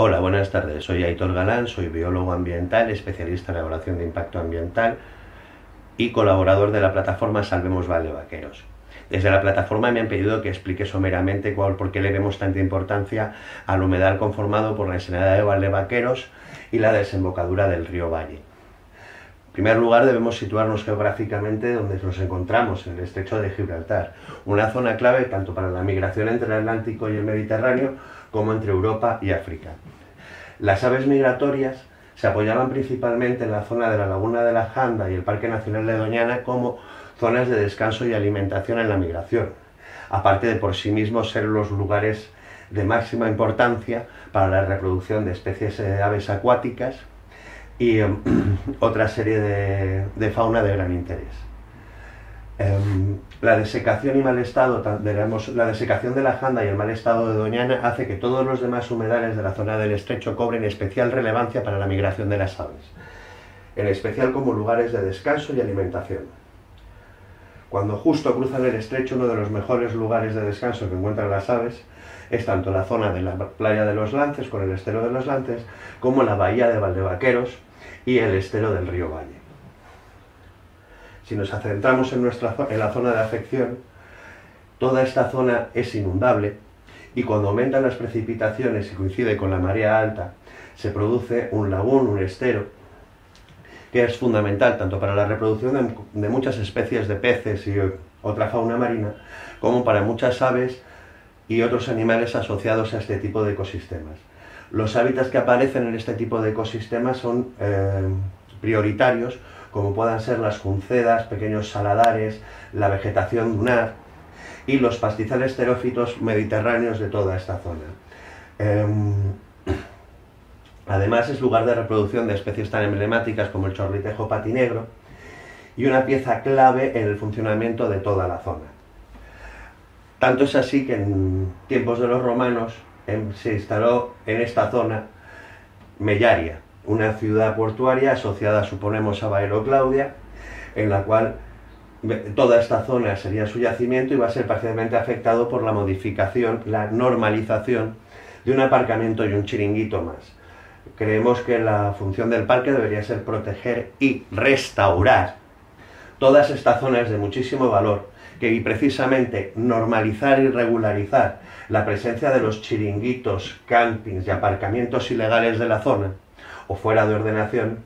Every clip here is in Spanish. Hola, buenas tardes. Soy Aitor Galán, soy biólogo ambiental, especialista en evaluación de impacto ambiental y colaborador de la plataforma Salvemos Valdevaqueros. Desde la plataforma me han pedido que explique someramente por qué le demos tanta importancia al humedal conformado por la ensenada de Valdevaqueros y la desembocadura del río Valle. En primer lugar, debemos situarnos geográficamente donde nos encontramos, en el Estrecho de Gibraltar, una zona clave tanto para la migración entre el Atlántico y el Mediterráneo como entre Europa y África. Las aves migratorias se apoyaban principalmente en la zona de la Laguna de la Janda y el Parque Nacional de Doñana como zonas de descanso y alimentación en la migración, aparte de por sí mismos ser los lugares de máxima importancia para la reproducción de especies de aves acuáticas y otra serie de fauna de gran interés. La desecación y mal estado, la desecación de la Janda y el mal estado de Doñana hace que todos los demás humedales de la zona del estrecho cobren especial relevancia para la migración de las aves, en especial como lugares de descanso y alimentación. Cuando justo cruzan el estrecho, uno de los mejores lugares de descanso que encuentran las aves es tanto la zona de la playa de los Lances, con el estero de los Lances, como la bahía de Valdevaqueros y el estero del río Valle. Si nos centramos en la zona de afección, toda esta zona es inundable y cuando aumentan las precipitaciones y coincide con la marea alta, se produce un lagún, un estero, que es fundamental tanto para la reproducción de muchas especies de peces y otra fauna marina, como para muchas aves y otros animales asociados a este tipo de ecosistemas. Los hábitats que aparecen en este tipo de ecosistemas son prioritarios, como puedan ser las juncedas, pequeños saladares, la vegetación dunar y los pastizales xerófitos mediterráneos de toda esta zona. Además es lugar de reproducción de especies tan emblemáticas como el chorlitejo patinegro y una pieza clave en el funcionamiento de toda la zona. Tanto es así que en tiempos de los romanos se instaló en esta zona Mellaria, una ciudad portuaria asociada, suponemos, a Baero-Claudia, en la cual toda esta zona sería su yacimiento y va a ser parcialmente afectado por la modificación, la normalización de un aparcamiento y un chiringuito más. Creemos que la función del parque debería ser proteger y restaurar todas estas zonas de muchísimo valor y precisamente normalizar y regularizar la presencia de los chiringuitos, campings y aparcamientos ilegales de la zona o fuera de ordenación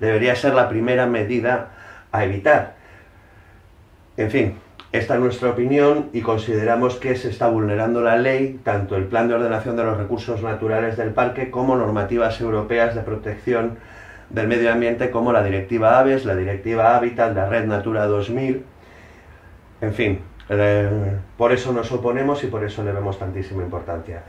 debería ser la primera medida a evitar. En fin, esta es nuestra opinión y consideramos que se está vulnerando la ley, tanto el Plan de Ordenación de los Recursos Naturales del Parque como normativas europeas de protección del medio ambiente como la Directiva Aves, la Directiva Hábitat, la Red Natura 2000. En fin, por eso nos oponemos y por eso le vemos tantísima importancia.